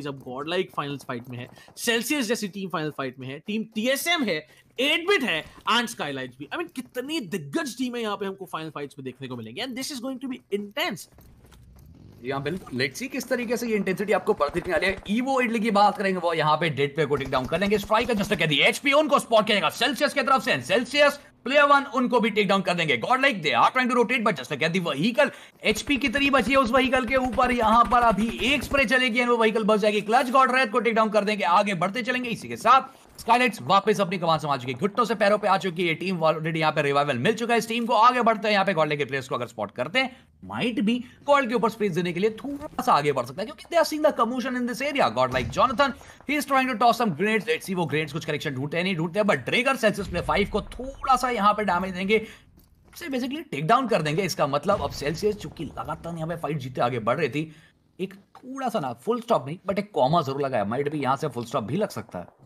क्योंकि सब God like final fight में है, सेल्सियस जैसी टीम फाइनल फाइट में है, टीम टीएसएम है, 8बिट है एंड स्काई लाइट्स भी। आई मीन कितनी दिग्गज टीमें यहाँ पे हमको फाइनल फाइट्स में देखने को मिलेंगी and this is going to be intense. यहाँ बिल्कुल लेट्स सी किस तरीके से ये इंटेंसिटी आपको दिखने वाली है। ईवो इडली की बात करेंगे, वो यहाँ पे डेड पे को टेक डाउन कर लेंगे। स्ट्राइकर जस्ट कह दी एचपी उनको स्पॉट करेगा सेल्सियस की तरफ से, सेल्सियस प्लेयर वन उनको भी टेक डाउन कर देंगे। God like they are trying to rotate but just कह दी व्हीकल एचपी कितनी बची है उस व्हीकल के ऊपर, यहाँ पर अभी एक स्प्रे चलेगी एंड वो व्हीकल बच जाएगी। क्लच गॉड रेड को टेक डाउन कर देंगे, आगे बढ़ते चलेंगे। इसी के साथ स्काईलाइट्स वापस अपनी कमान समा चुकी है, घुटनों से पैरों पे आ चुकी है टीम। ऑलरेडी यहाँ पे रिवाइवल मिल चुका है इस टीम को, आगे बढ़ते हैं। यहाँ पे गोल्ड के प्लेयर्स को अगर स्पॉट करते हैं माइट भी गोल्ड के ऊपर स्पेस देने के लिए थोड़ा सा आगे बढ़ सकता है क्योंकि they are seeing the commotion in this area. God like Jonathan he is trying to toss some grenades, let's see वो ग्रेनेड्स कुछ कनेक्शन ढूंढते नहीं ढूंढते, बट ड्रेगर सेल्सियस प्ले 5 को थोड़ा सा यहाँ पे डैमेज देंगे, से बेसिकली टेक डाउन कर देंगे। इसका मतलब अब सेल्सियस चूंकि लगातार यहाँ पे फाइट जीते आगे बढ़ रही थी, एक थोड़ा सा ना फुल स्टॉप नहीं बट एक कॉमा जरूर लगाया, माइट भी यहाँ से फुल स्टॉप भी लग सकता है।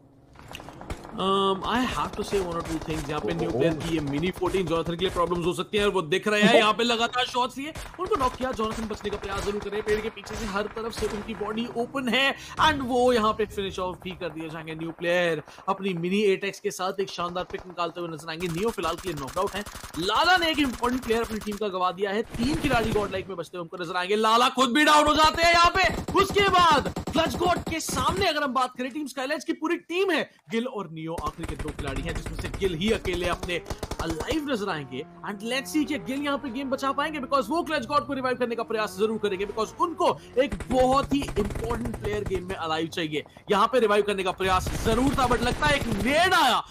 I have to say one or two things. यहाँ पे न्यू प्लेयर की ये मिनी 14 जॉनथन के लिए प्रॉब्लम्स हो सकती हैं और वो दिख रहे हैं। यहाँ पे लगातार शॉट्स लिए उनको नॉक किया, जॉनथन बचने का प्रयास जरूर करें, पेड़ के पीछे से हर तरफ से उनकी बॉडी ओपन है एंड वो यहाँ पे फिनिश ऑफ भी कर दिए जाएंगे। न्यू प्लेयर अपनी मिनी 8x के साथ एक शानदार पिक निकालते हुए नजर आएंगे। न्यू फिलहाल के लिए नॉकआउट है। लाला ने एक इंपॉर्टेंट प्लेयर अपनी टीम का गवा दिया है, 3 खिलाड़ी गॉड लाइक में बचते हुए हमको नजर आएंगे। लाला खुद भी डाउन हो जाते हैं यहाँ पे। उसके बाद क्लच गॉड के सामने अगर हम बात करें टीम स्काईलाइट्स की पूरी टीम है, गिल और नियो आखिरी के 2 खिलाड़ी हैं जिसमें से गिल ही अकेले अपने अलाइव नजर आएंगे एंड लेट्स सी कि गिल यहाँ पे गेम बचा पाएंगे बिकॉज वो क्लच गॉड को रिवाइव करने का प्रयास जरूर करेंगे बिकॉज उनको एक बहुत ही इंपॉर्टेंट प्लेयर गेम में अलाइव चाहिए। यहाँ पे रिवाइव करने का प्रयास जरूर था बट लगता है एक नेड आया।